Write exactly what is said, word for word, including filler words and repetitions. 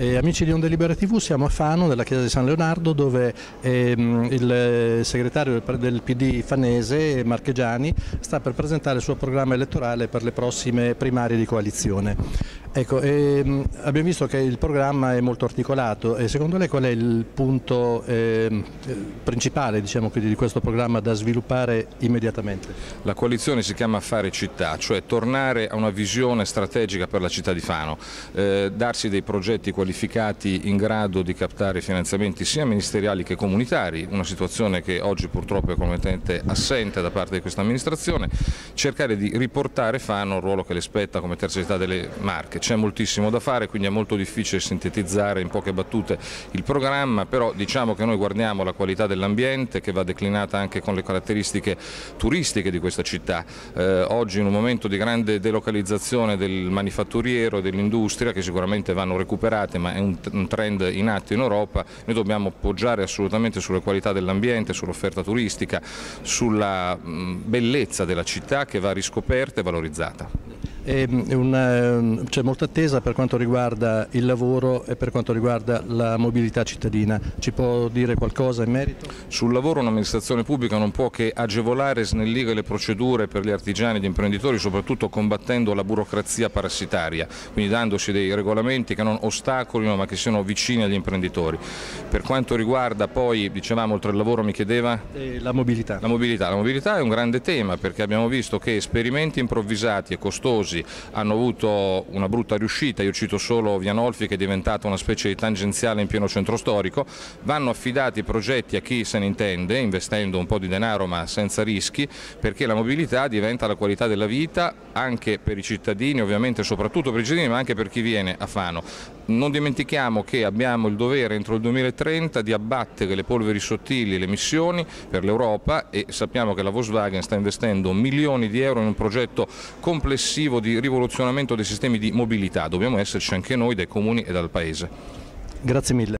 Eh, amici di Onda Libera tivù, siamo a Fano, nella Chiesa di San Leonardo, dove ehm, il segretario del, del P D fanese, Marchegiani, sta per presentare il suo programma elettorale per le prossime primarie di coalizione. Ecco, ehm, abbiamo visto che il programma è molto articolato e secondo lei qual è il punto ehm, principale, diciamo, di questo programma da sviluppare immediatamente? La coalizione si chiama Fare Città, cioè tornare a una visione strategica per la città di Fano, eh, darsi dei progetti qualificati in grado di captare finanziamenti sia ministeriali che comunitari, una situazione che oggi purtroppo è completamente assente da parte di questa amministrazione, cercare di riportare Fano al ruolo che le spetta come terza città delle Marche. C'è moltissimo da fare, quindi è molto difficile sintetizzare in poche battute il programma, però diciamo che noi guardiamo la qualità dell'ambiente, che va declinata anche con le caratteristiche turistiche di questa città. Eh, oggi, in un momento di grande delocalizzazione del manifatturiero e dell'industria, che sicuramente vanno recuperate, ma è un, un trend in atto in Europa, noi dobbiamo poggiare assolutamente sulle qualità dell'ambiente, sull'offerta turistica, sulla mh, bellezza della città, che va riscoperta e valorizzata. C'è molta attesa per quanto riguarda il lavoro e per quanto riguarda la mobilità cittadina. Ci può dire qualcosa in merito? Sul lavoro un'amministrazione pubblica non può che agevolare e snellire le procedure per gli artigiani e gli imprenditori, soprattutto combattendo la burocrazia parassitaria, quindi dandosi dei regolamenti che non ostacolino ma che siano vicini agli imprenditori. Per quanto riguarda poi, dicevamo, oltre al lavoro mi chiedeva? La mobilità. La mobilità. La mobilità è un grande tema, perché abbiamo visto che esperimenti improvvisati e costosi hanno avuto una brutta riuscita. Io cito solo Via Nolfi, che è diventata una specie di tangenziale in pieno centro storico. Vanno affidati progetti a chi se ne intende, investendo un po' di denaro ma senza rischi, perché la mobilità diventa la qualità della vita anche per i cittadini, ovviamente soprattutto per i cittadini, ma anche per chi viene a Fano. Non dimentichiamo che abbiamo il dovere entro il duemilatrenta di abbattere le polveri sottili e le emissioni per l'Europa, e sappiamo che la Volkswagen sta investendo milioni di euro in un progetto complessivo di di rivoluzionamento dei sistemi di mobilità. Dobbiamo esserci anche noi, dai comuni e dal Paese. Grazie mille.